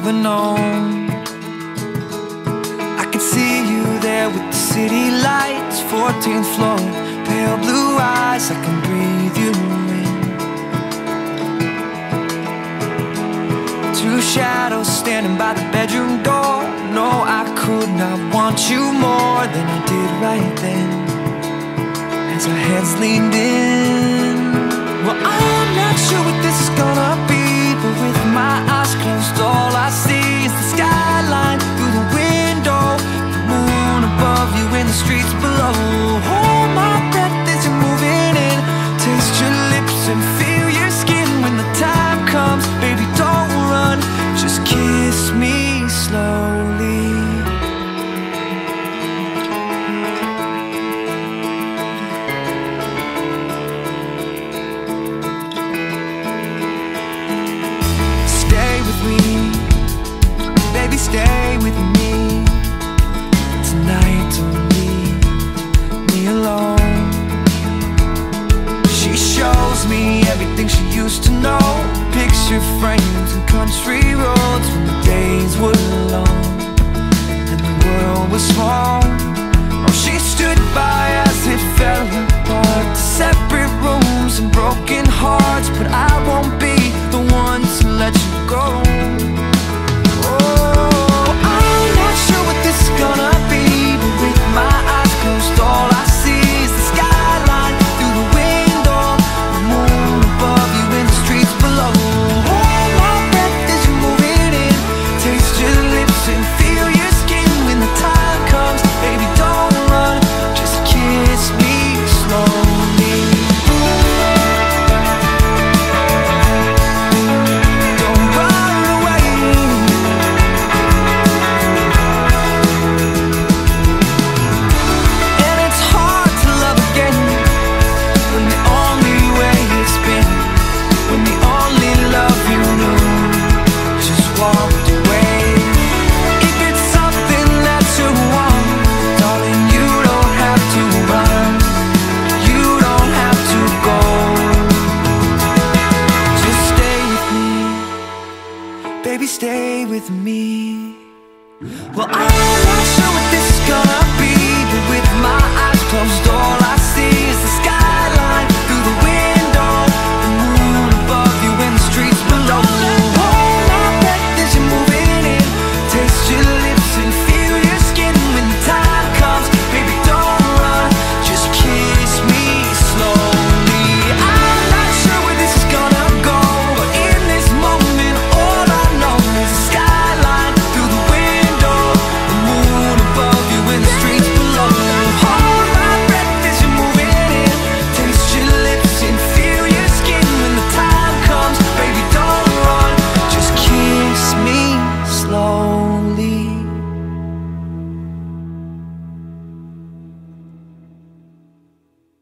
ever known. I can see you there with the city lights, 14th floor, pale blue eyes, I can breathe you in. Two shadows standing by the bedroom door. No, I could not want you more than I did right then, as our heads leaned in. Well, I'm not sure what this is gonna be, but with my eyes closed, all I see is the skyline through the window, the moon above you and the streets below. Hold my breath as you're moving in, taste your lips and feel your skin. When the time comes, baby, don't run, just kiss me slowly. Stay with me tonight, don't leave me alone. She shows me everything she used to know, picture frames and country roads when the days were long and the world was small. Oh, she stood by as it fell apart, separate rooms and broken hearts, but I won't be the one to let you go. Baby, stay with me. Well, I'm not sure what this is gonna be, but with my eyes closed, all I